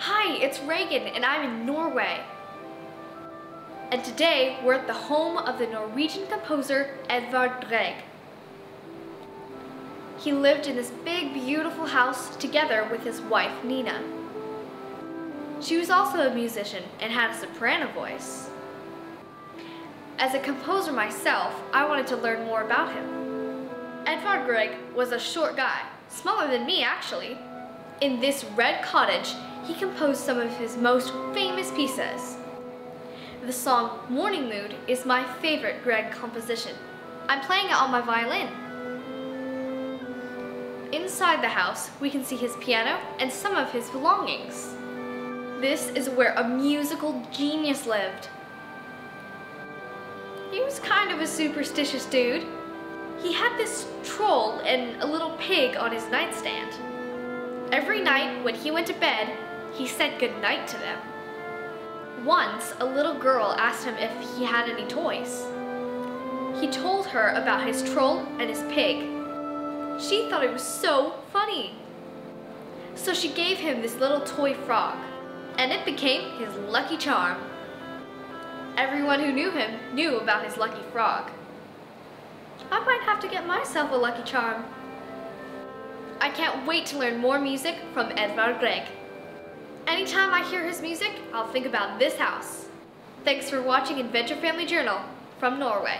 Hi, it's Reagan and I'm in Norway. And today we're at the home of the Norwegian composer Edvard Grieg. He lived in this big, beautiful house together with his wife, Nina. She was also a musician and had a soprano voice. As a composer myself, I wanted to learn more about him. Edvard Grieg was a short guy, smaller than me actually. In this red cottage, he composed some of his most famous pieces. The song Morning Mood is my favorite Grieg composition. I'm playing it on my violin. Inside the house, we can see his piano and some of his belongings. This is where a musical genius lived. He was kind of a superstitious dude. He had this troll and a little pig on his nightstand. Every night when he went to bed, he said goodnight to them. Once, a little girl asked him if he had any toys. He told her about his troll and his pig. She thought it was so funny. So she gave him this little toy frog, and it became his lucky charm. Everyone who knew him knew about his lucky frog. I might have to get myself a lucky charm. I can't wait to learn more music from Edvard Grieg. Anytime I hear his music, I'll think about this house. Thanks for watching Adventure Family Journal from Norway.